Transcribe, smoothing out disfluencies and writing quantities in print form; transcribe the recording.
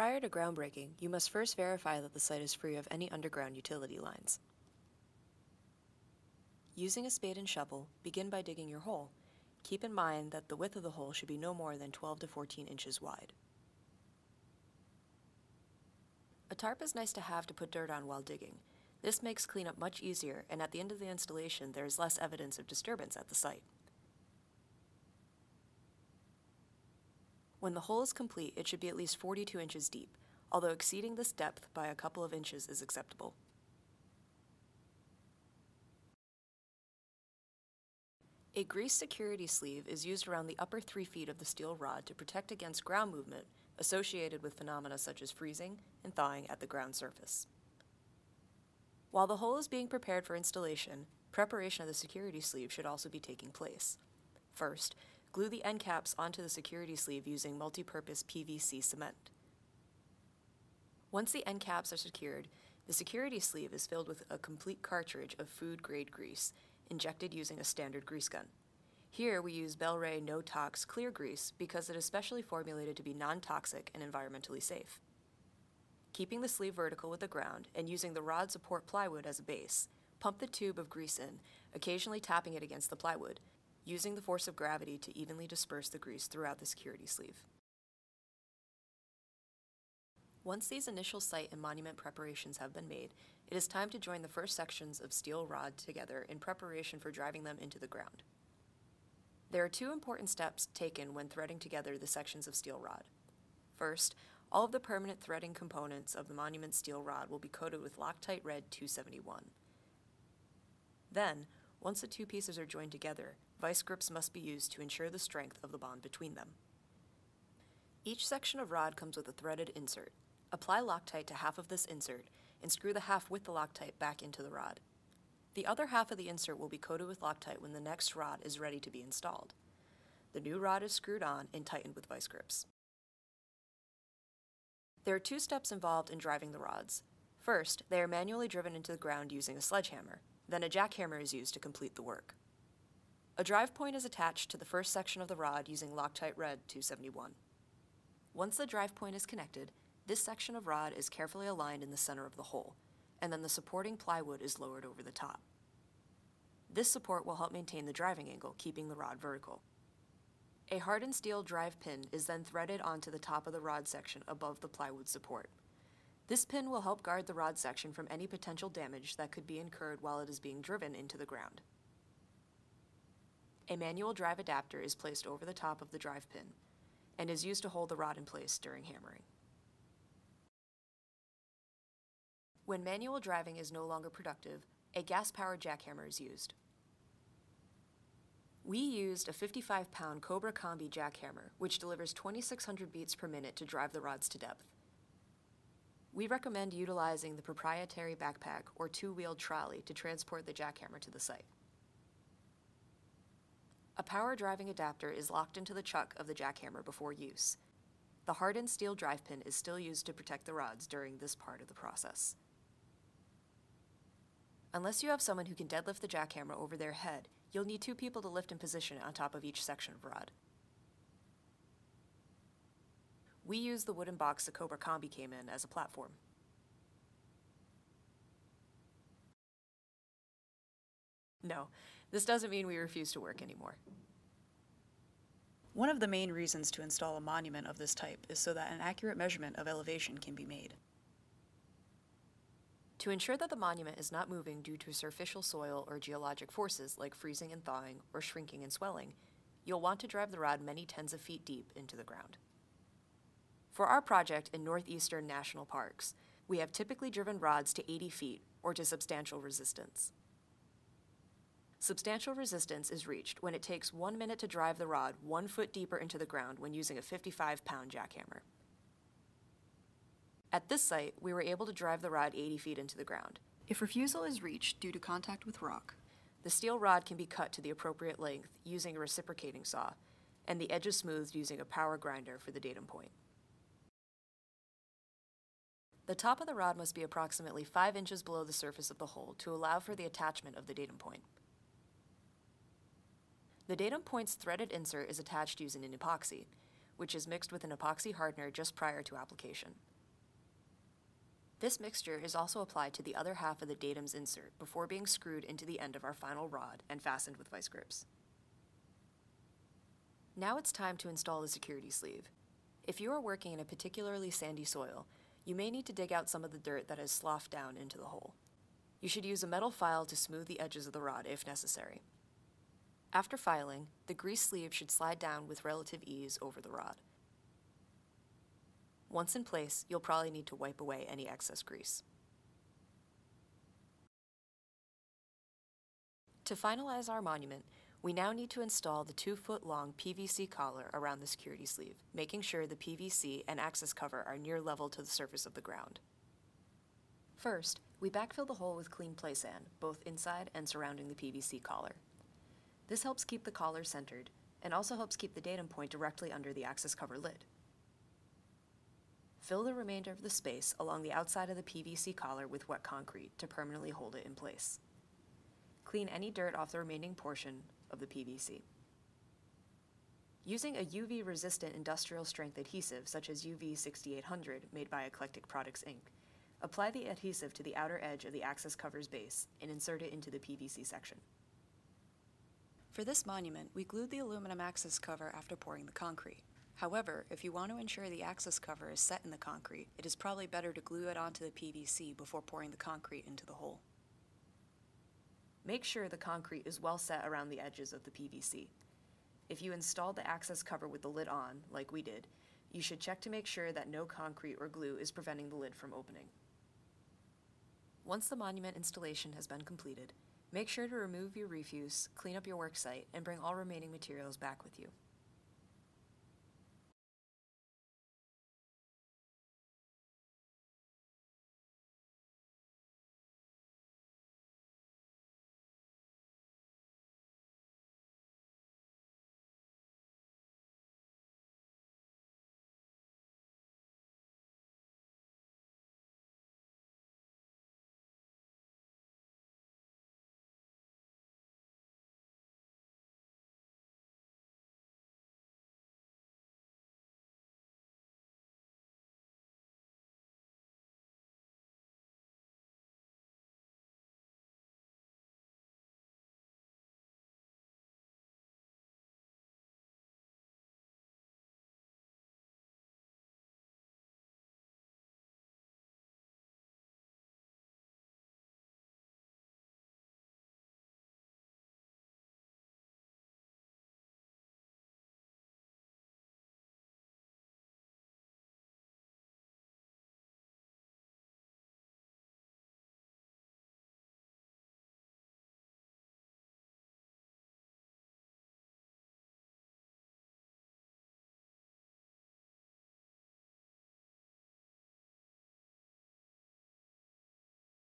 Prior to groundbreaking, you must first verify that the site is free of any underground utility lines. Using a spade and shovel, begin by digging your hole. Keep in mind that the width of the hole should be no more than 12 to 14 inches wide. A tarp is nice to have to put dirt on while digging. This makes cleanup much easier, and at the end of the installation, there is less evidence of disturbance at the site. When the hole is complete, it should be at least 42 inches deep, although exceeding this depth by a couple of inches is acceptable. A grease security sleeve is used around the upper 3 feet of the steel rod to protect against ground movement associated with phenomena such as freezing and thawing at the ground surface. While the hole is being prepared for installation, preparation of the security sleeve should also be taking place. First, glue the end caps onto the security sleeve using multi-purpose PVC cement. Once the end caps are secured, the security sleeve is filled with a complete cartridge of food-grade grease, injected using a standard grease gun. Here we use Bel-Ray No-Tox Clear Grease because it is specially formulated to be non-toxic and environmentally safe. Keeping the sleeve vertical with the ground and using the rod support plywood as a base, pump the tube of grease in, occasionally tapping it against the plywood, using the force of gravity to evenly disperse the grease throughout the security sleeve. Once these initial site and monument preparations have been made, it is time to join the first sections of steel rod together in preparation for driving them into the ground. There are two important steps taken when threading together the sections of steel rod. First, all of the permanent threading components of the monument steel rod will be coated with Loctite Red 271. Then, once the two pieces are joined together, vice grips must be used to ensure the strength of the bond between them. Each section of rod comes with a threaded insert. Apply Loctite to half of this insert and screw the half with the Loctite back into the rod. The other half of the insert will be coated with Loctite when the next rod is ready to be installed. The new rod is screwed on and tightened with vice grips. There are two steps involved in driving the rods. First, they are manually driven into the ground using a sledgehammer. Then a jackhammer is used to complete the work. A drive point is attached to the first section of the rod using Loctite Red 271. Once the drive point is connected, this section of rod is carefully aligned in the center of the hole, and then the supporting plywood is lowered over the top. This support will help maintain the driving angle, keeping the rod vertical. A hardened steel drive pin is then threaded onto the top of the rod section above the plywood support. This pin will help guard the rod section from any potential damage that could be incurred while it is being driven into the ground. A manual drive adapter is placed over the top of the drive pin and is used to hold the rod in place during hammering. When manual driving is no longer productive, a gas-powered jackhammer is used. We used a 55-pound Cobra Combi jackhammer, which delivers 2,600 beats per minute to drive the rods to depth. We recommend utilizing the proprietary backpack or two-wheeled trolley to transport the jackhammer to the site. A power driving adapter is locked into the chuck of the jackhammer before use. The hardened steel drive pin is still used to protect the rods during this part of the process. Unless you have someone who can deadlift the jackhammer over their head, you'll need two people to lift and position it on top of each section of rod. We use the wooden box the Cobra Combi came in as a platform. No, this doesn't mean we refuse to work anymore. One of the main reasons to install a monument of this type is so that an accurate measurement of elevation can be made. To ensure that the monument is not moving due to surficial soil or geologic forces like freezing and thawing or shrinking and swelling, you'll want to drive the rod many tens of feet deep into the ground. For our project in northeastern national parks, we have typically driven rods to 80 feet or to substantial resistance. Substantial resistance is reached when it takes 1 minute to drive the rod 1 foot deeper into the ground when using a 55-pound jackhammer. At this site, we were able to drive the rod 80 feet into the ground. If refusal is reached due to contact with rock, the steel rod can be cut to the appropriate length using a reciprocating saw, and the edges smoothed using a power grinder for the datum point. The top of the rod must be approximately 5 inches below the surface of the hole to allow for the attachment of the datum point. The datum point's threaded insert is attached using an epoxy, which is mixed with an epoxy hardener just prior to application. This mixture is also applied to the other half of the datum's insert before being screwed into the end of our final rod and fastened with vice grips. Now it's time to install the security sleeve. If you are working in a particularly sandy soil, you may need to dig out some of the dirt that has sloughed down into the hole. You should use a metal file to smooth the edges of the rod if necessary. After filing, the grease sleeve should slide down with relative ease over the rod. Once in place, you'll probably need to wipe away any excess grease. To finalize our monument, we now need to install the 2-foot-long PVC collar around the security sleeve, making sure the PVC and access cover are near level to the surface of the ground. First, we backfill the hole with clean play sand, both inside and surrounding the PVC collar. This helps keep the collar centered, and also helps keep the datum point directly under the access cover lid. Fill the remainder of the space along the outside of the PVC collar with wet concrete to permanently hold it in place. Clean any dirt off the remaining portion of the PVC. Using a UV-resistant industrial-strength adhesive such as UV 6800 made by Eclectic Products, Inc., apply the adhesive to the outer edge of the access cover's base and insert it into the PVC section. For this monument, we glued the aluminum access cover after pouring the concrete. However, if you want to ensure the access cover is set in the concrete, it is probably better to glue it onto the PVC before pouring the concrete into the hole. Make sure the concrete is well set around the edges of the PVC. If you installed the access cover with the lid on, like we did, you should check to make sure that no concrete or glue is preventing the lid from opening. Once the monument installation has been completed, make sure to remove your refuse, clean up your work site, and bring all remaining materials back with you.